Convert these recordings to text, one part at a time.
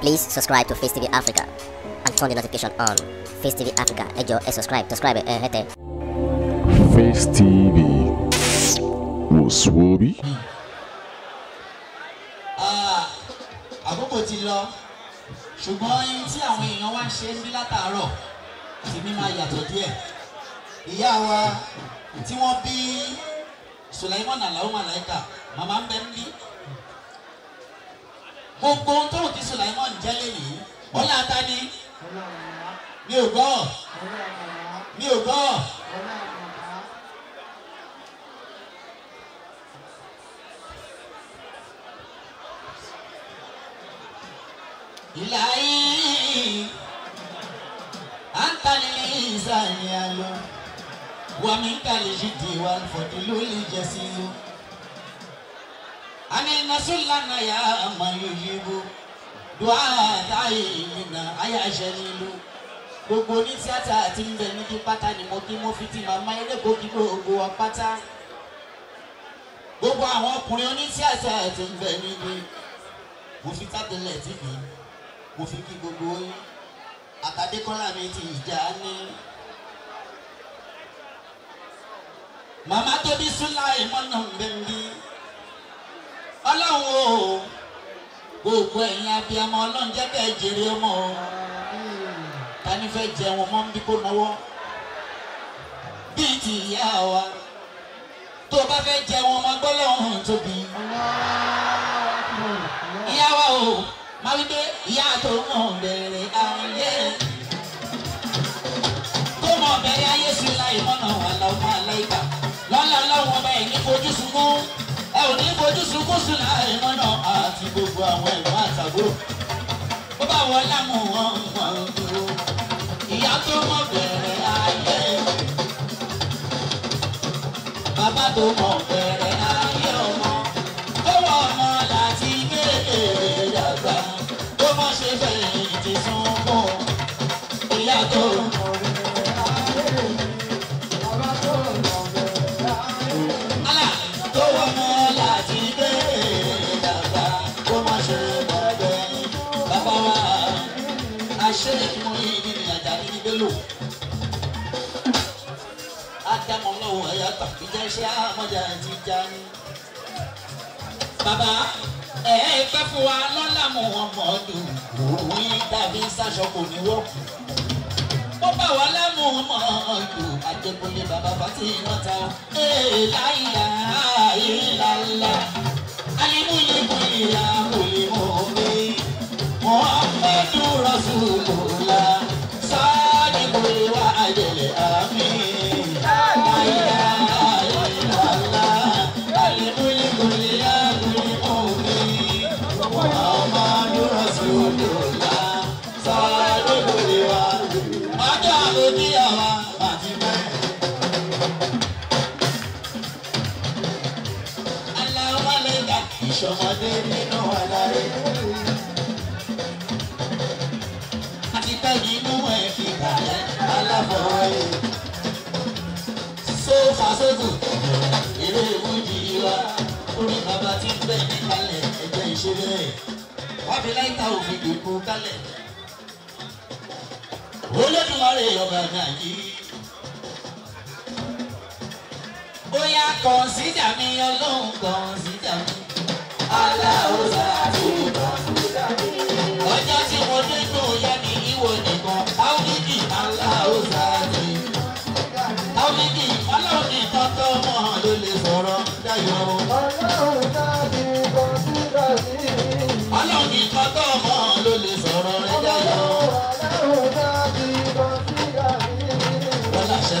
Please subscribe to Face TV Africa and turn the notification on. Face TV Africa, ejo, subscribe, hete. Face TV was swoby. Àkókò ti lọ. Ṣùgbọ́n yín tí àwọn èèyàn wá ń ṣe bí látàárọ̀ tí mi máa yàtọ̀ díẹ̀. Ìyá wa tí wọ́n bí Sulaiman Alao Malaika, màmá ń bẹ ńbí. Gbogbo ohun tóun tí Sulaiman jẹ́ léyìí, ọlá ta ni? Mi ò gbọ́. Ilahi anta lilizani alo wa minka lijidi wal fadlul jasilu ani nasullana ya man yujibu du'a ta'ina aya jalilu gbogbo ní tíátà àti nbe ni ki pátá ni mo kí mo fi ti mama ele go ki gbogbo wa pátá gbogbo àwọn ọkùnrin oní tíátà àti nbe ni bi mo fi ta tele ti bi mo fi kí gbogbo yín àtàdékọ́lá mi ti ìjà ní. Màmá tó bí Sulaiman Mbembi ọlọ́run o gbogbo ẹ̀yin abiyamọ ọlọ́run jẹ́ bẹ́ẹ̀ jèrè ọmọ o ta ni fẹ́ jẹ wọn mọ́ bí kò náwó bíi ti ìyá wa tó bá fẹ́ jẹ wọn mọ́ gbọ́lọ́run tóbi ìyá wa o. Má wí pé ìyá tó mọ̀ bẹ̀rẹ̀ ayé Sulaiman Alao Malaika lọ́la lọ́wọ́ ọba ẹ̀ ní fojú sunkún ẹ ò ní fojú sunkún Sulaiman àti gbogbo àwọn ẹ̀gbọ́n àtàbúrò ó bá wọ lámù wọn wọn dúró ìyá tó mọ̀ bẹ̀rẹ̀ ayé bàbá tó mọ̀ bẹ̀rẹ̀ ayé ọmọ tó wọ ọmọ láti kéèké. Bàbá ẹ fẹ́ fún wa lọ́la mọ̀ wọn mọ̀ ọdún òun dàbí sáṣọ kò ní wọ́. Ó bá wa lámù mọ̀ ọdún àjẹkùnlé bàbá fàtí ìrántá. Láìlá ìlàlá alimúyẹ̀kù ìlà kò lè mọ̀ mi. Wọ́n fẹ́ dúró sùn lọ́la sáà ní kò lè wá àjẹlẹ̀ àmì. Ìṣọmọdé nínú àlàyé àti tẹ́gì inú ẹ̀ fi kàlẹ́ aláfọwọ́yé sófà sódù eré ìwúdí wa orí bàbá tí ń bẹ̀ ní kalẹ̀ ẹ̀jẹ̀ ìṣeré wọ́n fi láìka òfin gbèkú kalẹ̀ Olódùmarè ọba gàdí bóyá kọ̀ǹsídà mi ọlọ́run kọ̀ǹsídà mi. Aláwòsà àti ìbàkúdà mi. Ọjọ́ tí mo dé tó yẹ ni ìwọ nìkan. Áwùdíkì aláwòsà àti ìbàkúdà mi. Áwùdíkì ọlọ́run nìkan tó mọ̀ ló lè sọ̀rọ̀ dáyọ̀. Aláwòsà àti ìbàkúdà mi. Ọlọ́run nìkan tó mọ̀ ló lè sọ̀rọ̀ rẹ̀ dáyọ̀. Aláwòsà àti ìbàkúdà mi. Wọ́n láṣẹ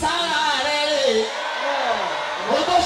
Sára rẹ̀ rè ó bó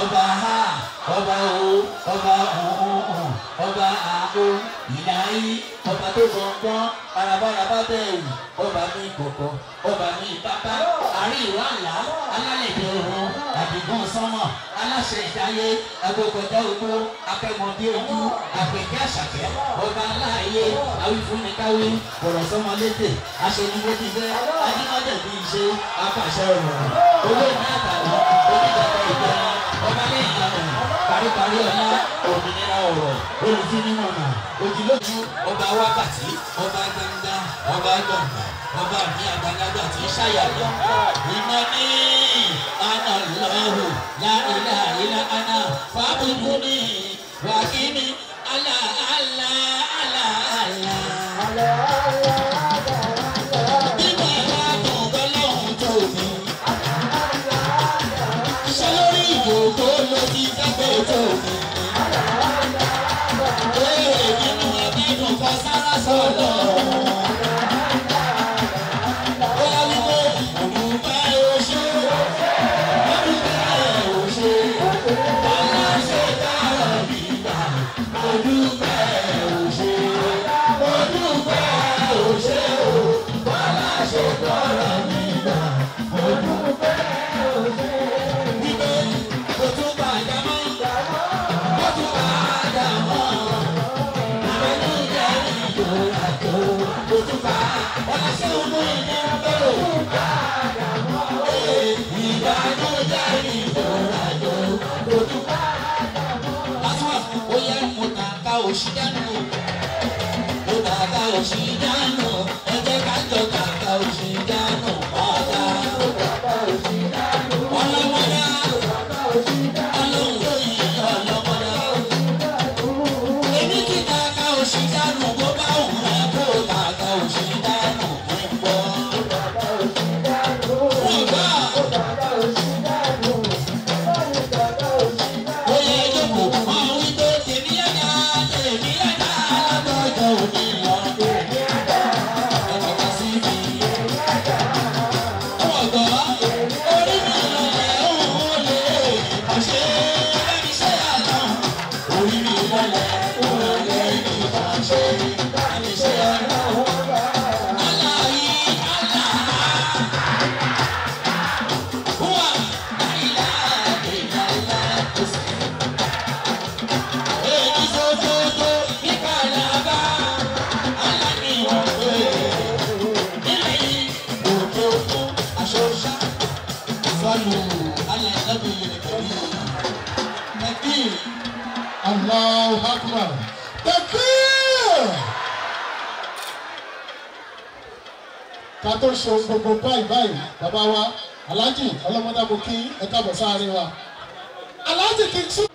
ọba ha ọba o ọba ọ̀hún ọba àgbo ìdáyé ọba tó gbọ̀ngbọ́n arabaraba bẹ́ẹ̀ wù ọba mi kọ̀kọ́ ọba mi pápá àárín ìwà ńlá alálẹ̀dẹ̀ ọ̀hún àdìgún sánmọ̀ aláṣẹ ìdáyé agbókọjá ogbó akẹ́mọ̀dé ojú àpèkẹ́ àṣàkẹ́ ọba aláàyè awífúnnikáwé bọ̀rọ̀ sọ́mọ létè aṣèlúwẹ́tìfẹ́ adínájẹ̀bí iṣẹ́ apàṣẹ ọ̀rọ̀ olóògbé àtàlọ́ oníjàmbá ìgbẹ́ra ọba lẹ́yìn ìjàmbá paríparí ọ̀la òmìnira ọ̀rọ̀ olùfínimọ̀nà òjìlójú ọba wákàtí ọba gbangba ọba gbọ̀ngàn ọba ní àgbàlagbà tí ṣàyàwó iná ní àná lọ́hùn láìlá ìlà àná fábùkù ní wàkíní aláàlá aláàlá. Tó ṣe gbogbo báyìí báyìí bàbá wa aláàjì ọlọ́mọdàbò kí ẹ káàbọ̀ sáré wa aláàjì kì í tún.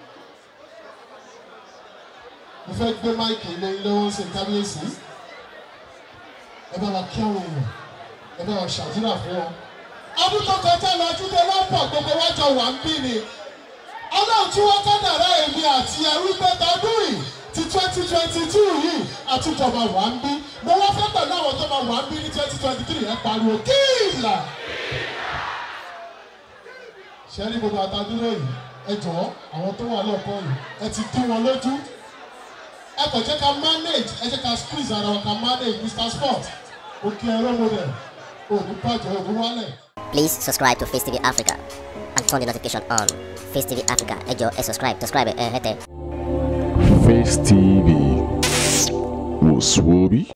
mo fẹ́ gbé máìkì ilé lọ́wọ́ ṣe kábíyèsí ẹ bá wa kí àwọn èèyàn ẹ bá wa ṣàdúrà fún wọn. ọdún tó kọjá lọ Jídé lọ́pọ̀ gbogbo wa jọ wà ń bí ni ọlọ́run tí wọ́n kádà rá èmi àti ẹrú gbẹ́ta ọdún yìí ti 2022 yìí àtúntò máa wà ń bí. mo wá fẹ́ pẹ̀lú àwọn tó máa wà ń bí ní 2023 ẹ pariwo kíìlà. ṣẹ́rí gbogbo àtàdúró yìí ẹ jọ̀ọ́ àwọn tó wà lọ́kọ̀ yìí ẹ ti dín wọn lójú. ẹ kò jẹ́ ká manage ẹ jẹ́ ká squeeze ara wa ká manage Mr. Sport òkè ẹ̀rọ mo rẹ̀ òògùn bàjẹ́ òògùn wálẹ̀. Please subscribe to Face TV Africa and turn the notification on. Face TV Africa ẹ jọ̀ọ́ ẹ subscribe ẹ hẹ́tẹ̀. Face TV. Was Swoby?